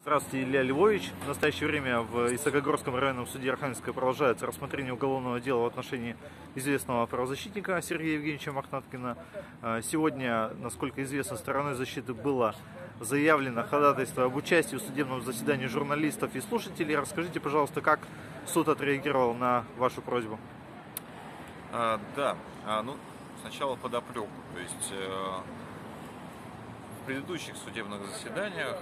Здравствуйте, Илья Львович. В настоящее время в Исакогорском районном суде Архангельска продолжается рассмотрение уголовного дела в отношении известного правозащитника Сергея Евгеньевича Мохнаткина. Сегодня, насколько известно, стороной защиты было заявлено ходатайство об участии в судебном заседании журналистов и слушателей. Расскажите, пожалуйста, как суд отреагировал на вашу просьбу? Сначала подопреку. То есть в предыдущих судебных заседаниях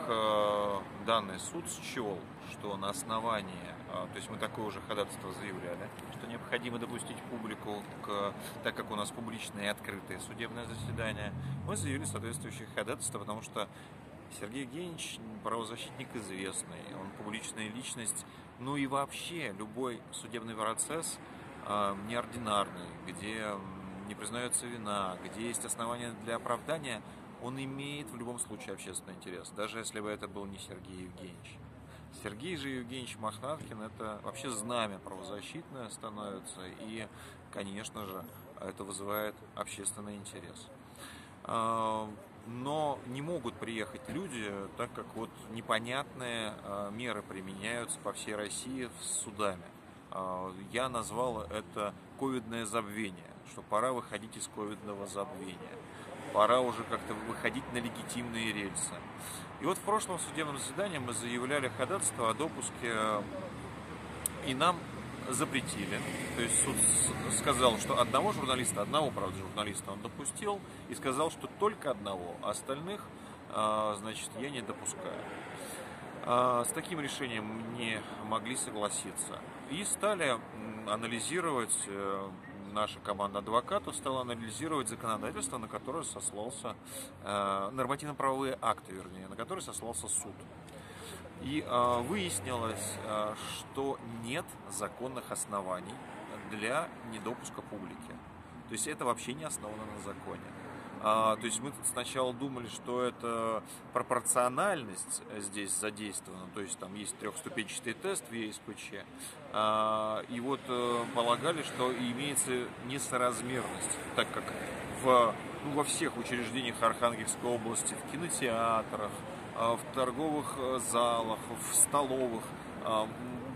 данный суд счел, что на основании, то есть мы такое уже ходатайство заявляли, что необходимо допустить публику, так как у нас публичное и открытое судебное заседание, мы заявили соответствующее ходатайство, потому что Сергей Евгеньевич правозащитник известный, он публичная личность, ну и вообще любой судебный процесс неординарный, где не признается вина, где есть основания для оправдания, он имеет в любом случае общественный интерес, даже если бы это был не Сергей Евгеньевич. Сергей же Евгеньевич Мохнаткин – это вообще знамя правозащитное становится, и, конечно же, это вызывает общественный интерес. Но не могут приехать люди, так как вот непонятные меры применяются по всей России с судами. Я назвал это ковидное забвение, что пора выходить из ковидного забвения. Пора уже как-то выходить на легитимные рельсы. И вот в прошлом судебном заседании мы заявляли ходатайство о допуске, и нам запретили. То есть суд сказал, что одного журналиста, он допустил, и сказал, что только одного, а остальных, значит, я не допускаю. С таким решением мы не могли согласиться. И стали анализировать... Наша команда адвокатов стала анализировать законодательство, на которое сослался, нормативно-правовые акты, вернее, на которые сослался суд. И выяснилось, что нет законных оснований для недопуска публики. То есть это вообще не основано на законе. То есть мы сначала думали, что это пропорциональность здесь задействована, то есть там есть трехступенчатый тест в ЕСПЧ, и вот полагали, что имеется несоразмерность, так как во всех учреждениях Архангельской области, в кинотеатрах, в торговых залах, в столовых,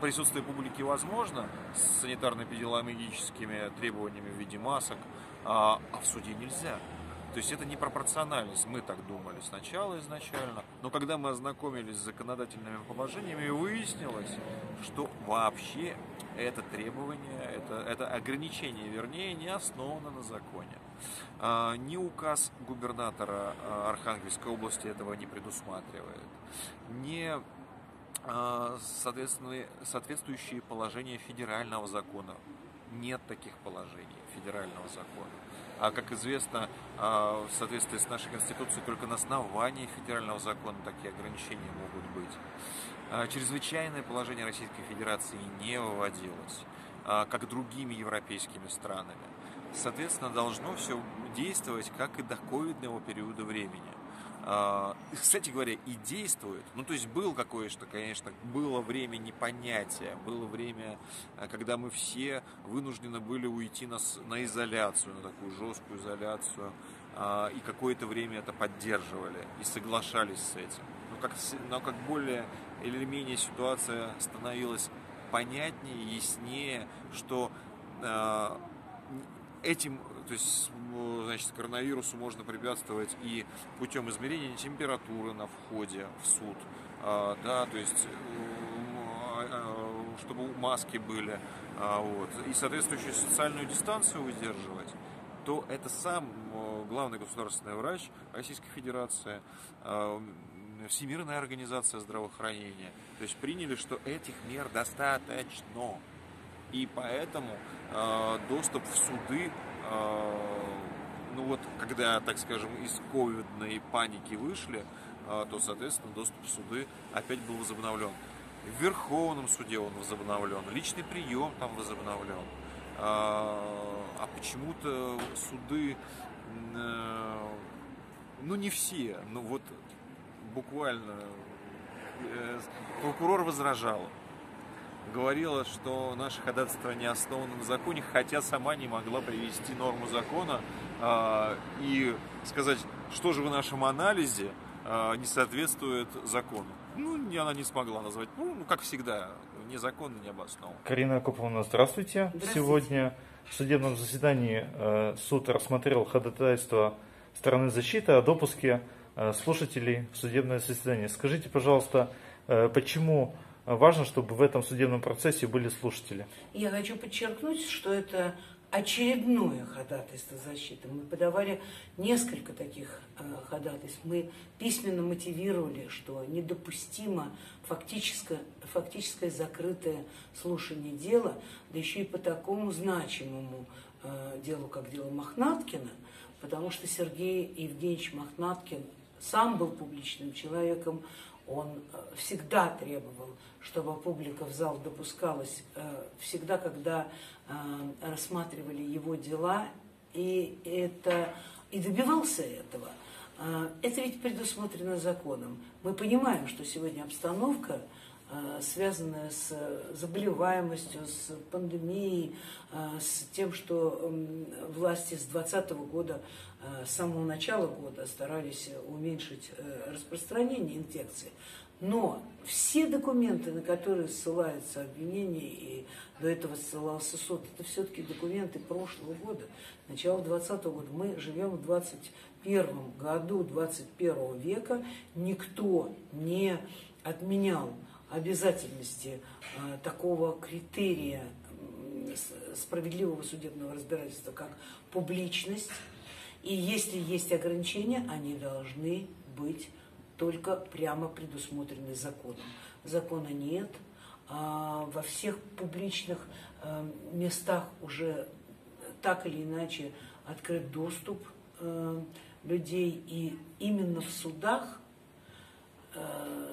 присутствие публики возможно с санитарно-эпидемиологическими требованиями в виде масок, а в суде нельзя. То есть это непропорциональность, мы так думали сначала изначально, но когда мы ознакомились с законодательными положениями, выяснилось, что вообще это требование, это ограничение, вернее, не основано на законе. Ни указ губернатора Архангельской области этого не предусматривает, ни соответствующие положения федерального закона. Нет таких положений федерального закона. А как известно, в соответствии с нашей Конституцией, только на основании федерального закона такие ограничения могут быть. Чрезвычайное положение Российской Федерации не выводилось, как другими европейскими странами. Соответственно, должно все действовать, как и до ковидного периода времени. Кстати говоря, и действует. Ну, то есть было какое-то, конечно, было время непонятия, было время, когда мы все вынуждены были уйти на изоляцию, на такую жесткую изоляцию, и какое-то время это поддерживали и соглашались с этим. Но как более или менее ситуация становилась понятнее, яснее, что этим, то есть, значит, коронавирусу можно препятствовать и путем измерения температуры на входе в суд, да, то есть, чтобы маски были, вот, и соответствующую социальную дистанцию удерживать, то это сам главный государственный врач Российской Федерации, Всемирная организация здравоохранения, то есть приняли, что этих мер достаточно. И поэтому доступ в суды, когда, так скажем, из ковидной паники вышли, то, соответственно, доступ в суды опять был возобновлен. В Верховном суде он возобновлен, личный прием там возобновлен. А почему-то суды, не все, буквально прокурор возражал. Говорила, что наше ходатайство не основано на законе, хотя сама не могла привести норму закона и сказать, что же в нашем анализе не соответствует закону. Она не смогла назвать, как всегда, незаконно, необоснованно. Карина Куповна, здравствуйте. Здравствуйте. Сегодня в судебном заседании суд рассмотрел ходатайство стороны защиты о допуске слушателей в судебное заседание. Скажите, пожалуйста, почему важно, чтобы в этом судебном процессе были слушатели? Я хочу подчеркнуть, что это очередное ходатайство защиты. Мы подавали несколько таких ходатайств. Мы письменно мотивировали, что недопустимо фактическое закрытое слушание дела, да еще и по такому значимому делу, как дело Мохнаткина, потому что Сергей Евгеньевич Мохнаткин сам был публичным человеком. Он всегда требовал, чтобы публика в зал допускалась, всегда, когда рассматривали его дела, и добивался этого. Это ведь предусмотрено законом. Мы понимаем, что сегодня обстановка, связанная с заболеваемостью, с пандемией, с тем, что власти с 2020 года, с самого начала года старались уменьшить распространение инфекции. Но все документы, на которые ссылается обвинение, и до этого ссылался суд, это все-таки документы прошлого года, начала 2020 года. Мы живем в 21 году 21 века, никто не отменял обязательности такого критерия справедливого судебного разбирательства, как публичность. И если есть ограничения, они должны быть только прямо предусмотрены законом. Закона нет. Во всех публичных местах уже так или иначе открыт доступ людей. И именно в судах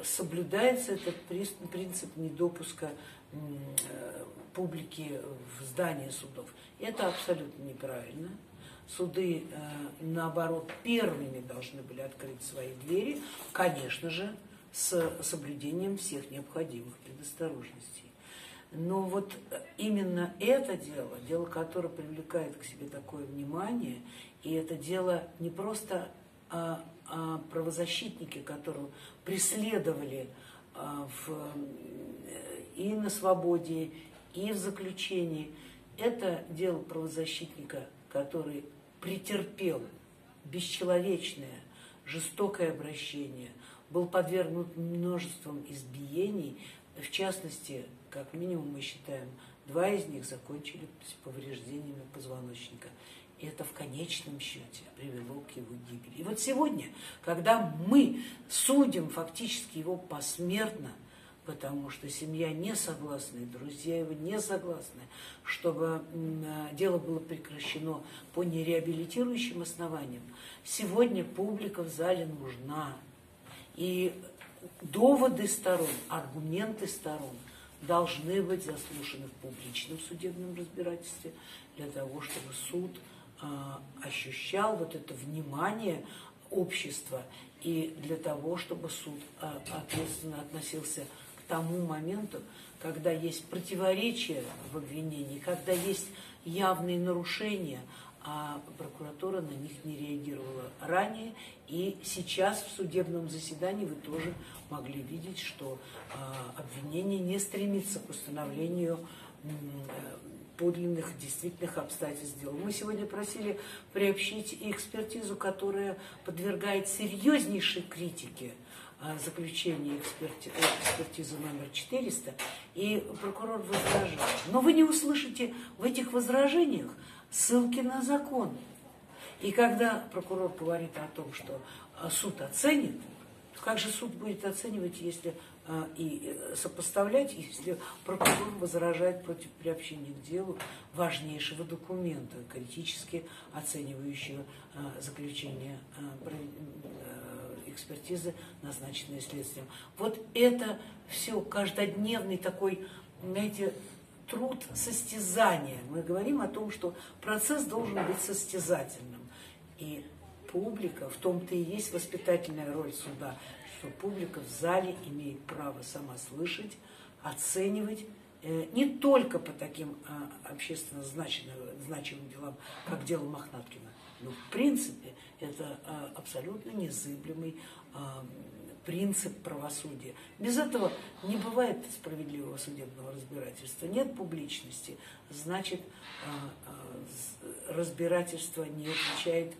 соблюдается этот принцип недопуска публики в здании судов. Это абсолютно неправильно. Суды, наоборот, первыми должны были открыть свои двери, конечно же, с соблюдением всех необходимых предосторожностей. Но вот именно это дело, которое привлекает к себе такое внимание, и это дело не просто правозащитники, которого преследовали и на свободе, и в заключении. Это дело правозащитника, который претерпел бесчеловечное, жестокое обращение, был подвергнут множествам избиений. В частности, как минимум мы считаем, 2 из них закончили с повреждениями позвоночника. И это в конечном счете привело к его гибели. И вот сегодня, когда мы судим фактически его посмертно, потому что семья не согласна, и друзья его не согласны, чтобы дело было прекращено по нереабилитирующим основаниям, сегодня публика в зале нужна. И доводы сторон, аргументы сторон должны быть заслушаны в публичном судебном разбирательстве для того, чтобы суд ощущал вот это внимание общества и для того, чтобы суд ответственно относился к тому моменту, когда есть противоречия в обвинении, когда есть явные нарушения, а прокуратура на них не реагировала ранее. И сейчас в судебном заседании вы тоже могли видеть, что обвинение не стремится к установлению подлинных, действительных обстоятельств дела. Мы сегодня просили приобщить и экспертизу, которая подвергает серьезнейшей критике заключение экспертизы номер 400, и прокурор возражал. Но вы не услышите в этих возражениях ссылки на закон. И когда прокурор говорит о том, что суд оценит, как же суд будет оценивать, если и сопоставлять, если прокурор возражает против приобщения к делу важнейшего документа, критически оценивающего заключение экспертизы, назначенные следствием. Вот это все каждодневный такой, знаете, труд состязания. Мы говорим о том, что процесс должен быть состязательным. И публика, в том-то и есть воспитательная роль суда, что публика в зале имеет право сама слышать, оценивать, не только по таким общественно значимым делам, как дело Мохнаткина. Но в принципе это абсолютно незыблемый принцип правосудия. Без этого не бывает справедливого судебного разбирательства. Нет публичности, значит, разбирательство не отвечает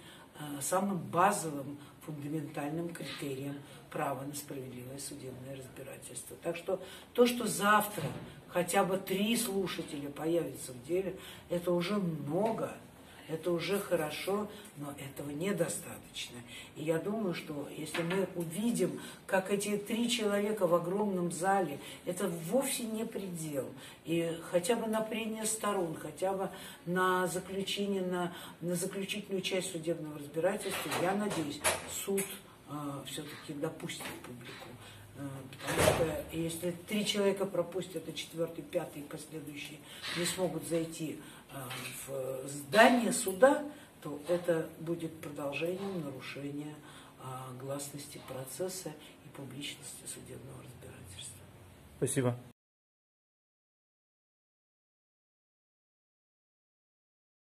самым базовым, фундаментальным критериям права на справедливое судебное разбирательство. Так что то, что завтра хотя бы 3 слушателя появятся в деле, это уже много. Это уже хорошо, но этого недостаточно. И я думаю, что если мы увидим, как эти 3 человека в огромном зале, это вовсе не предел. И хотя бы на прения сторон, хотя бы на заключение, на заключительную часть судебного разбирательства, я надеюсь, суд все-таки допустит публику. Потому что если 3 человека пропустят, а 4-й, 5-й и последующие не смогут зайти в здание суда, то это будет продолжением нарушения гласности процесса и публичности судебного разбирательства. Спасибо.